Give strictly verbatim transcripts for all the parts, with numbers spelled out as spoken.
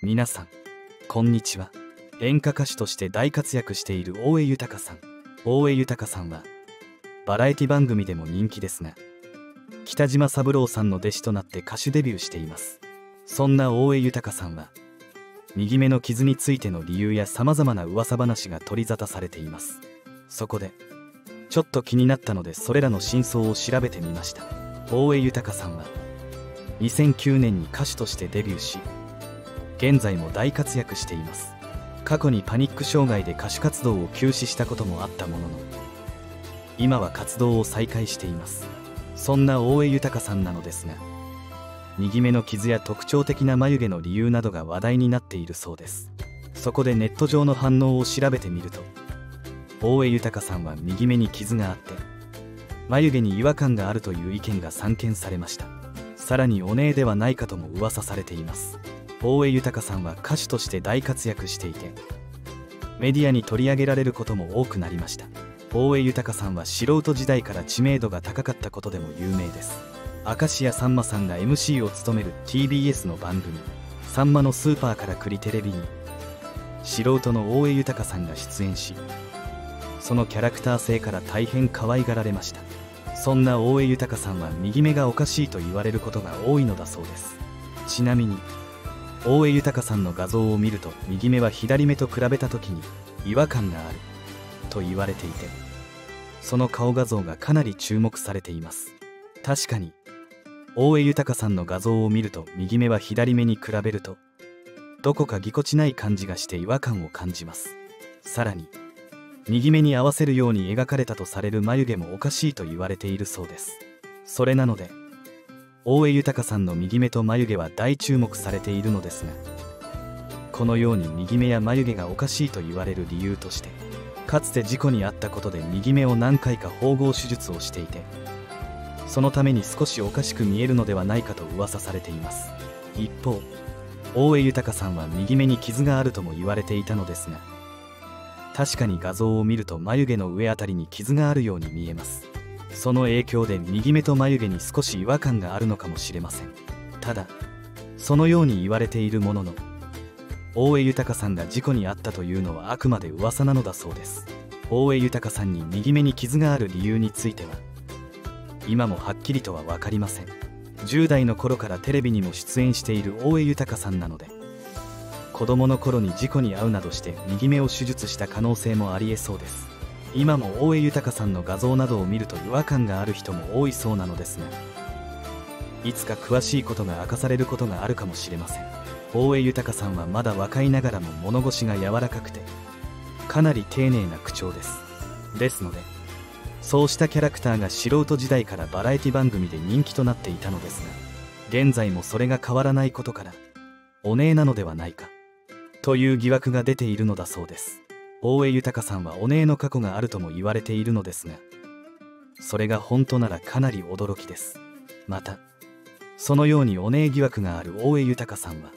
皆さんこんにちは。演歌歌手として大活躍している大江裕さん。大江裕さんはバラエティ番組でも人気ですが、北島三郎さんの弟子となって歌手デビューしています。そんな大江裕さんは右目の傷についての理由やさまざまな噂話が取り沙汰されています。そこでちょっと気になったので、それらの真相を調べてみました。大江裕さんはにせんきゅうねんに歌手としてデビューし、現在も大活躍しています。過去にパニック障害で歌手活動を休止したこともあったものの、今は活動を再開しています。そんな大江裕さんなのですが、右目の傷や特徴的な眉毛の理由などが話題になっているそうです。そこでネット上の反応を調べてみると、大江裕さんは右目に傷があって眉毛に違和感があるという意見が散見されました。さらにお姉ではないかとも噂されています。大江裕さんは歌手として大活躍していて、メディアに取り上げられることも多くなりました。大江裕さんは素人時代から知名度が高かったことでも有名です。明石家さんまさんが エムシー を務める ティービーエス の番組「さんまのスーパーからくりテレビ」に素人の大江裕さんが出演し、そのキャラクター性から大変可愛がられました。そんな大江裕さんは右目がおかしいと言われることが多いのだそうです。ちなみに大江裕さんの画像を見ると、右目は左目と比べた時に違和感があると言われていて、その顔画像がかなり注目されています。確かに大江裕さんの画像を見ると、右目は左目に比べるとどこかぎこちない感じがして違和感を感じます。さらに右目に合わせるように描かれたとされる眉毛もおかしいと言われているそうです。それなので大江裕さんの右目と眉毛は大注目されているのですが、このように右目や眉毛がおかしいと言われる理由として、かつて事故に遭ったことで右目を何回か縫合手術をしていて、そのために少しおかしく見えるのではないかと噂されています。一方大江裕さんは右目に傷があるとも言われていたのですが、確かに画像を見ると眉毛の上あたりに傷があるように見えます。その影響で右目と眉毛に少し違和感があるのかもしれません。ただそのように言われているものの、大江裕さんが事故に遭ったというのはあくまで噂なのだそうです。大江裕さんに右目に傷がある理由については今もはっきりとは分かりません。じゅう代の頃からテレビにも出演している大江裕さんなので、子供の頃に事故に遭うなどして右目を手術した可能性もありえそうです。今も大江裕さんの画像などを見ると違和感がある人も多いそうなのですが、いつか詳しいことが明かされることがあるかもしれません。大江裕さんはまだ若いながらも物腰が柔らかくて、かなり丁寧な口調です。ですのでそうしたキャラクターが素人時代からバラエティ番組で人気となっていたのですが、現在もそれが変わらないことからお姉なのではないかという疑惑が出ているのだそうです。大江裕さんはお姉の過去があるとも言われているのですが、それが本当ならかなり驚きです。またそのようにお姉疑惑がある大江裕さんは、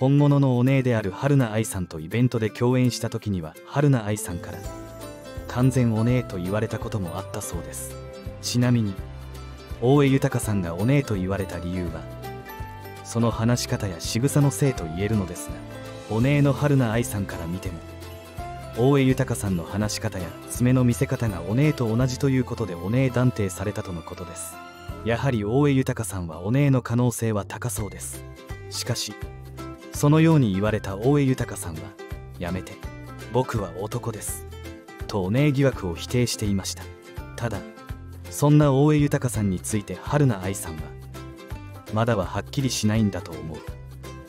本物のお姉である春菜愛さんとイベントで共演した時には、春菜愛さんから完全お姉と言われたこともあったそうです。ちなみに大江裕さんがお姉と言われた理由は、その話し方や仕草のせいと言えるのですが、お姉の春菜愛さんから見ても大江裕さんの話し方や爪の見せ方がお姉と同じということで、お姉断定されたとのことです。やはり大江裕さんはお姉の可能性は高そうです。しかしそのように言われた大江裕さんは、やめて僕は男ですとお姉疑惑を否定していました。ただそんな大江裕さんについて春菜愛さんは、まだははっきりしないんだと思う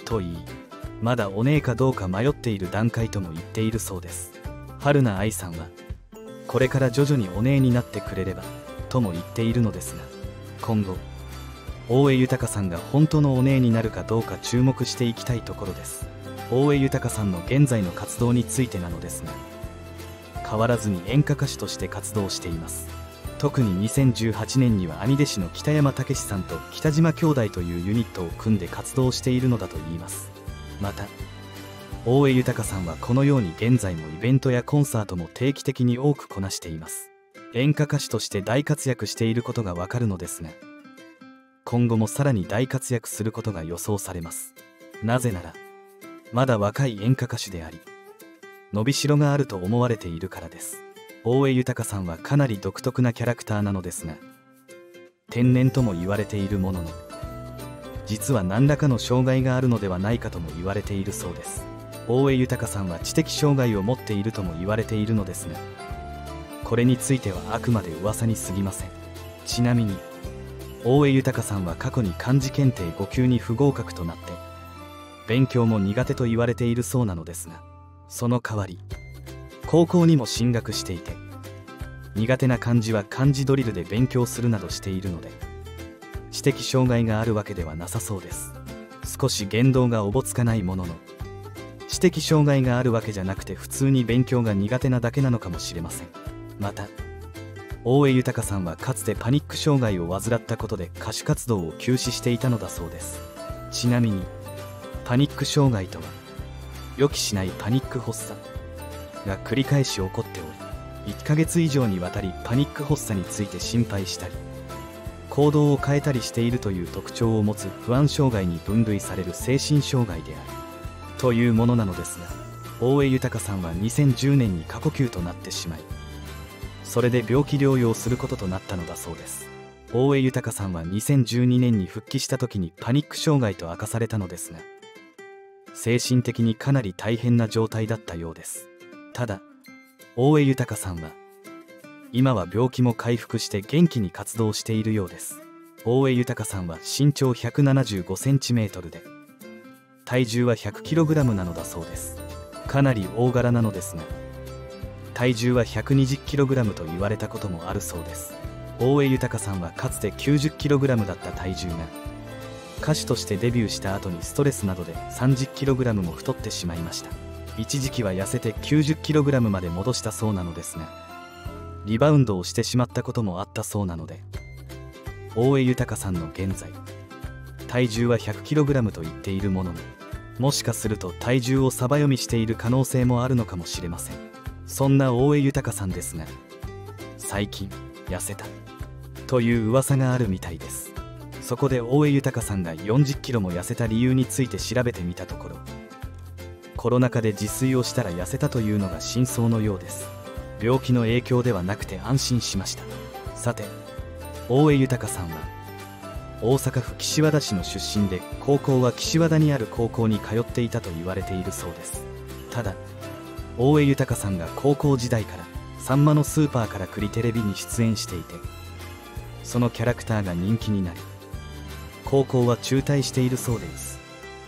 と言い、まだお姉かどうか迷っている段階とも言っているそうです。春菜愛さんはこれから徐々にお姉になってくれればとも言っているのですが、今後大江裕さんが本当のお姉になるかどうか注目していきたいところです。大江裕さんの現在の活動についてなのですが、変わらずに演歌歌手として活動しています。特ににせんじゅうはちねんには兄弟子の北山たけしさんと北島兄弟というユニットを組んで活動しているのだといいます。また大江裕さんはこのように現在もイベントやコンサートも定期的に多くこなしています。演歌歌手として大活躍していることがわかるのですが、今後もさらに大活躍することが予想されます。なぜならまだ若い演歌歌手であり、伸びしろがあると思われているからです。大江裕さんはかなり独特なキャラクターなのですが、天然とも言われているものの、実は何らかの障害があるのではないかとも言われているそうです。大江裕さんは知的障害を持っているとも言われているのですが、これについてはあくまで噂に過ぎません。ちなみに、大江裕さんは過去に漢字検定ご級に不合格となって、勉強も苦手と言われているそうなのですが、その代わり、高校にも進学していて、苦手な漢字は漢字ドリルで勉強するなどしているので、知的障害があるわけではなさそうです。少し言動がおぼつかないものの、知的障害があるわけじゃなくて普通に勉強が苦手なだけなのかもしれません。また、大江裕さんはかつてパニック障害を患ったことで歌手活動を休止していたのだそうです。ちなみに、パニック障害とは、予期しないパニック発作が繰り返し起こっており、いっかげつ以上にわたりパニック発作について心配したり、行動を変えたりしているという特徴を持つ不安障害に分類される精神障害である。というものなのですが、大江裕さんはにせんじゅうねんに過呼吸となってしまい、それで病気療養することとなったのだそうです。大江裕さんはにせんじゅうにねんに復帰した時にパニック障害と明かされたのですが、精神的にかなり大変な状態だったようです。ただ、大江裕さんは今は病気も回復して元気に活動しているようです。大江裕さんは身長 ひゃくななじゅうごセンチメートル で、体重は ひゃくキログラム なのだそうです。かなり大柄なのですが、体重は ひゃくにじゅうキログラム と言われたこともあるそうです。大江裕さんはかつて きゅうじゅうキログラム だった体重が、歌手としてデビューした後にストレスなどで さんじゅうキログラム も太ってしまいました。一時期は痩せて きゅうじゅうキログラム まで戻したそうなのですが、リバウンドをしてしまったこともあったそうなので、大江裕さんの現在体重は ひゃくキログラム と言っているものも、もしかすると体重をサバ読みしている可能性もあるのかもしれません。そんな大江裕さんですが、最近痩せたという噂があるみたいです。そこで大江裕さんが よんじゅっキロも痩せた理由について調べてみたところ、コロナ禍で自炊をしたら痩せたというのが真相のようです。病気の影響ではなくて安心しました。さて、大江裕さんは大阪府岸和田市の出身で、高校は岸和田にある高校に通っていたと言われているそうです。ただ、大江裕さんが高校時代から「さんまのスーパーからくり」テレビに出演していて、そのキャラクターが人気になり、高校は中退しているそうです。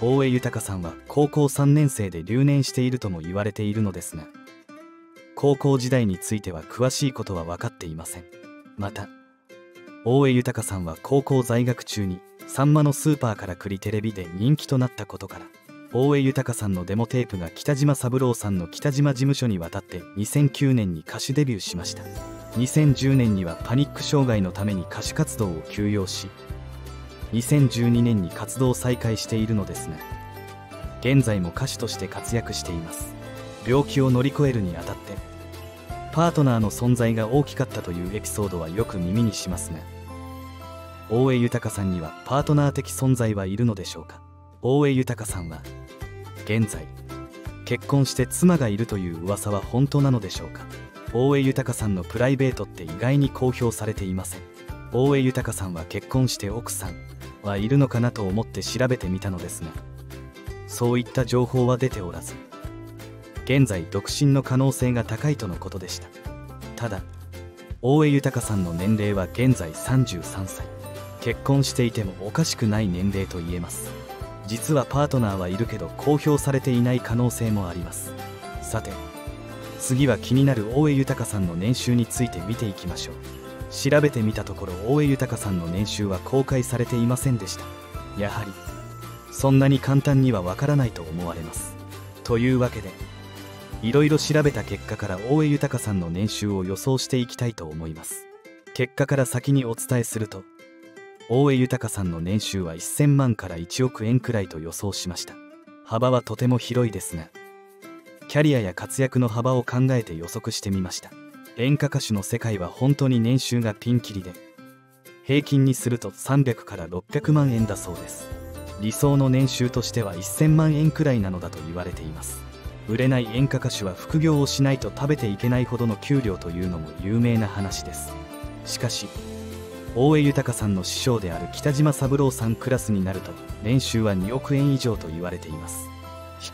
大江裕さんは高校さんねんせいで留年しているとも言われているのですが、高校時代については詳しいことは分かっていません。また、大江裕さんは高校在学中に「さんまのスーパーからくり」テレビで人気となったことから、大江裕さんのデモテープが北島三郎さんの北島事務所に渡ってにせんきゅうねんに歌手デビューしました。にせんじゅうねんにはパニック障害のために歌手活動を休養し、にせんじゅうにねんに活動を再開しているのですが、現在も歌手として活躍しています。病気を乗り越えるにあたって、パートナーの存在が大きかったというエピソードはよく耳にしますが、大江裕さんにはパートナー的存在はいるのでしょうか。大江裕さんは現在結婚して妻がいるという噂は本当なのでしょうか。大江裕さんのプライベートって意外に公表されていません。大江裕さんは結婚して奥さんはいるのかなと思って調べてみたのですが、そういった情報は出ておらず、現在独身の可能性が高いとのことでした。ただ、大江裕さんの年齢は現在さんじゅうさんさい、結婚していてもおかしくない年齢と言えます。実はパートナーはいるけど公表されていない可能性もあります。さて、次は気になる大江裕さんの年収について見ていきましょう。調べてみたところ、大江裕さんの年収は公開されていませんでした。やはりそんなに簡単にはわからないと思われます。というわけで、いろいろ調べた結果から大江裕さんの年収を予想していきたいと思います。結果から先にお伝えすると、大江裕さんの年収はせんまんからいちおくえんくらいと予想しました。幅はとても広いですが、キャリアや活躍の幅を考えて予測してみました。演歌歌手の世界は本当に年収がピンキリで、平均にするとさんびゃくからろっぴゃくまんえんだそうです。理想の年収としてはせんまんえんくらいなのだと言われています。売れない演歌歌手は副業をしないと食べていけないほどの給料というのも有名な話です。しかし大江豊さんの師匠である北島三郎さんクラスになると年収はにおくえん以上と言われています。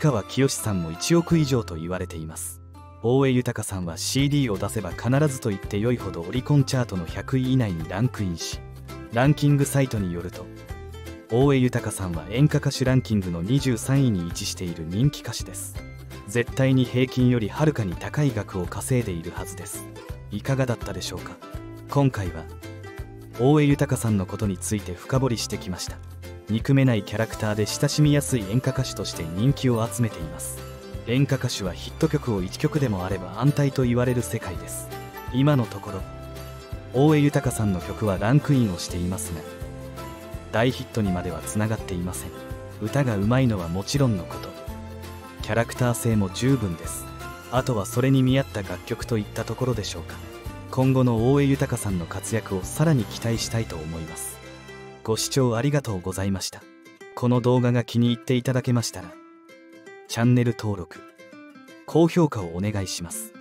氷川きよしさんもいちおく以上と言われています。大江豊さんは シーディー を出せば必ずと言ってよいほどオリコンチャートのひゃくい以内にランクインし、ランキングサイトによると大江豊さんは演歌歌手ランキングのにじゅうさんいに位置している人気歌手です。絶対に平均よりはるかに高い額を稼いでいるはずです。いかがだったでしょうか。今回は大江豊さんのことについて深掘りしてきました。憎めないキャラクターで親しみやすい演歌歌手として人気を集めています。演歌歌手はヒット曲をいっきょくでもあれば安泰と言われる世界です。今のところ大江豊さんの曲はランクインをしていますが、大ヒットにまではつながっていません。歌がうまいのはもちろんのこと、キャラクター性も十分です。あとはそれに見合った楽曲といったところでしょうか。今後の大江豊さんの活躍をさらに期待したいと思います。ご視聴ありがとうございました。この動画が気に入っていただけましたらチャンネル登録・高評価をお願いします。